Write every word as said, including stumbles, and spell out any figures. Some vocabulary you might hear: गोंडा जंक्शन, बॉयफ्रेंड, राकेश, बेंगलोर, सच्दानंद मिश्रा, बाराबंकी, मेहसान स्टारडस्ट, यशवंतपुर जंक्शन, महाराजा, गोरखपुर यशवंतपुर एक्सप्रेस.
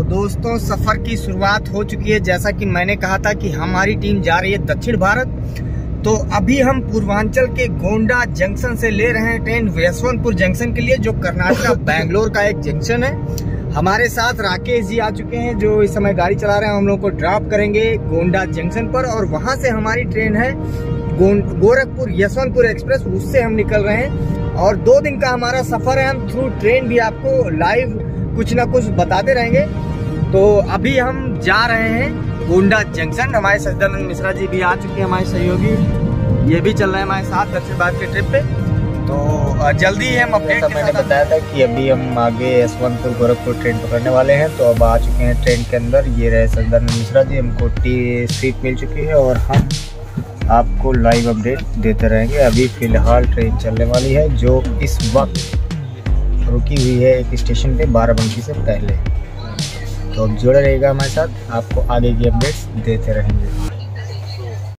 तो दोस्तों सफर की शुरुआत हो चुकी है। जैसा कि मैंने कहा था कि हमारी टीम जा रही है दक्षिण भारत, तो अभी हम पूर्वांचल के गोंडा जंक्शन से ले रहे हैं ट्रेन यशवंतपुर जंक्शन के लिए, जो कर्नाटक बेंगलोर का एक जंक्शन है। हमारे साथ राकेश जी आ चुके हैं जो इस समय गाड़ी चला रहे हैं। हम लोग को ड्रॉप करेंगे गोंडा जंक्शन पर और वहाँ से हमारी ट्रेन है गोरखपुर यशवंतपुर एक्सप्रेस, उससे हम निकल रहे हैं। और दो दिन का हमारा सफर है, हम थ्रू ट्रेन भी आपको लाइव कुछ ना कुछ बताते रहेंगे। तो अभी हम जा रहे हैं गोंडा जंक्शन। हमारे सच्दानंद मिश्रा जी भी आ चुके हैं, हमारे सहयोगी, ये भी चल रहे हैं हमारे साथ दक्षिण भारत के ट्रिप पे। तो जल्दी हम अपने मैंने बताया था कि अभी हम आगे यशवंतपुर गोरखपुर ट्रेन पकड़ने वाले हैं। तो अब आ चुके हैं ट्रेन के अंदर। ये रहे सच्दानंद मिश्रा जी, हमको टी सीट मिल चुकी है और हम आपको लाइव अपडेट देते रहेंगे। अभी फिलहाल ट्रेन चलने वाली है जो इस वक्त रुकी हुई है एक स्टेशन पे बाराबंकी से पहले। तो अब जुड़े रहेगा हमारे साथ, आपको आगे की अपडेट्स देते रहेंगे।